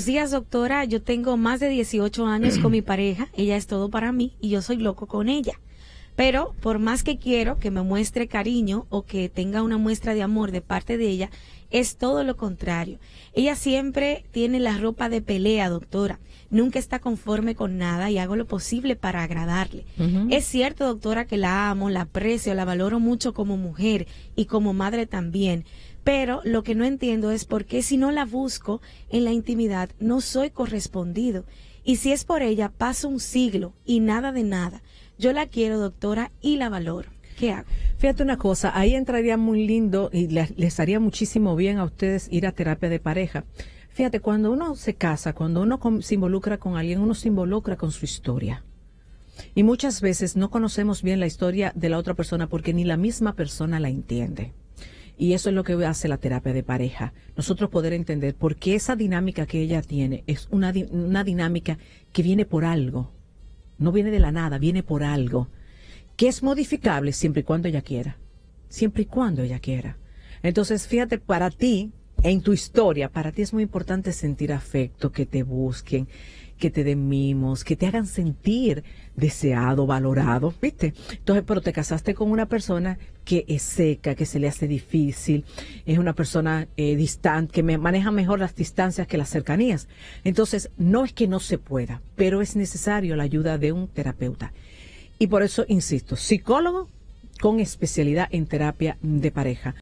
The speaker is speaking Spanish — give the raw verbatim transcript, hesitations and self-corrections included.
Buenos días, doctora. Yo tengo más de dieciocho años con mi pareja. Ella es todo para mí y yo soy loco con ella. Pero por más que quiero que me muestre cariño o que tenga una muestra de amor de parte de ella, es todo lo contrario. Ella siempre tiene la ropa de pelea, doctora. Nunca está conforme con nada y hago lo posible para agradarle. Uh-huh. Es cierto, doctora, que la amo, la aprecio, la valoro mucho como mujer y como madre también. Pero lo que no entiendo es por qué si no la busco en la intimidad no soy correspondido. Y si es por ella, paso un siglo y nada de nada. Yo la quiero, doctora, y la valoro. ¿Qué hago? Fíjate una cosa, ahí entraría muy lindo y les haría muchísimo bien a ustedes ir a terapia de pareja. Fíjate, cuando uno se casa, cuando uno se involucra con alguien, uno se involucra con su historia. Y muchas veces no conocemos bien la historia de la otra persona porque ni la misma persona la entiende. Y eso es lo que hace la terapia de pareja. Nosotros poder entender por qué esa dinámica que ella tiene es una, una dinámica que viene por algo. No viene de la nada, viene por algo, que es modificable siempre y cuando ella quiera, siempre y cuando ella quiera. Entonces, fíjate, para ti, en tu historia, para ti es muy importante sentir afecto, que te busquen, que te den mimos, que te hagan sentir deseado, valorado, ¿viste? Entonces, pero te casaste con una persona que es seca, que se le hace difícil, es una persona eh, distante, que me maneja mejor las distancias que las cercanías. Entonces, no es que no se pueda, pero es necesario la ayuda de un terapeuta. Y por eso, insisto, psicólogo con especialidad en terapia de pareja.